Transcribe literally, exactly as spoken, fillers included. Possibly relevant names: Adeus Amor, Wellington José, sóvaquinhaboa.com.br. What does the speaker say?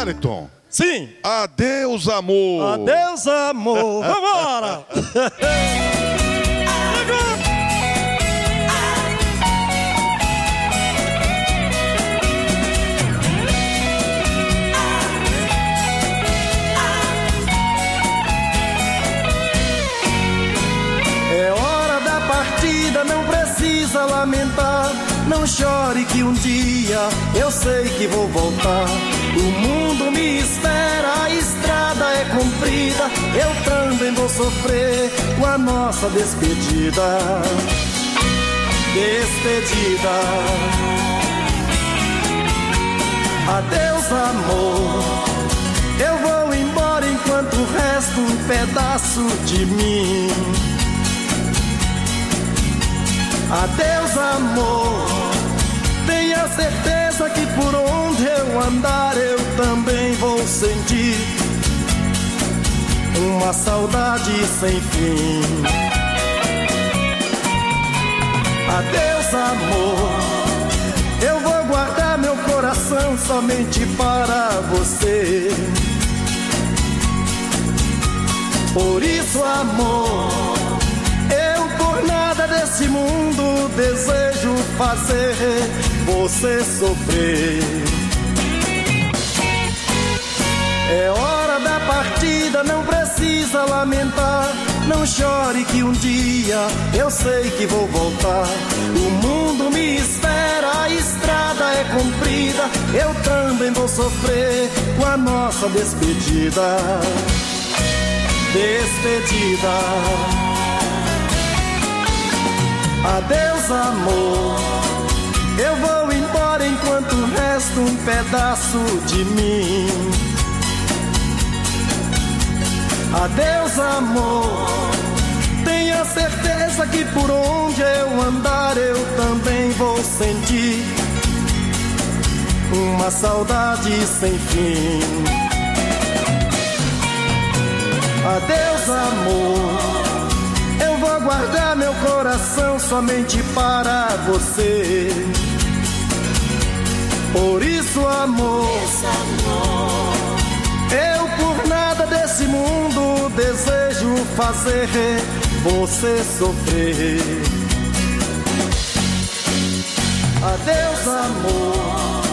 Wellington. Sim. Adeus, amor. Adeus, amor. Vambora. É hora da partida, não precisa lamentar. Não chore que um dia eu sei que vou voltar. O mundo me espera, a estrada é comprida. Eu também vou sofrer com a nossa despedida. Despedida. Adeus, amor. Eu vou embora enquanto resta um pedaço de mim. Adeus, amor. Tenha certeza que por onde eu andar eu também vou sentir uma saudade sem fim. Adeus, amor. Eu vou guardar meu coração somente para você. Por isso, amor, nesse mundo desejo fazer você sofrer. É hora da partida, não precisa lamentar. Não chore que um dia eu sei que vou voltar. O mundo me espera, a estrada é comprida. Eu também vou sofrer com a nossa despedida. Despedida. Adeus, amor. Eu vou embora enquanto resta um pedaço de mim. Adeus, amor. Tenha certeza que por onde eu andar eu também vou sentir uma saudade sem fim. Adeus, amor. Eu vou guardar meu coração somente para você. Por isso, amor, eu por nada desse mundo desejo fazer você sofrer. Adeus, amor.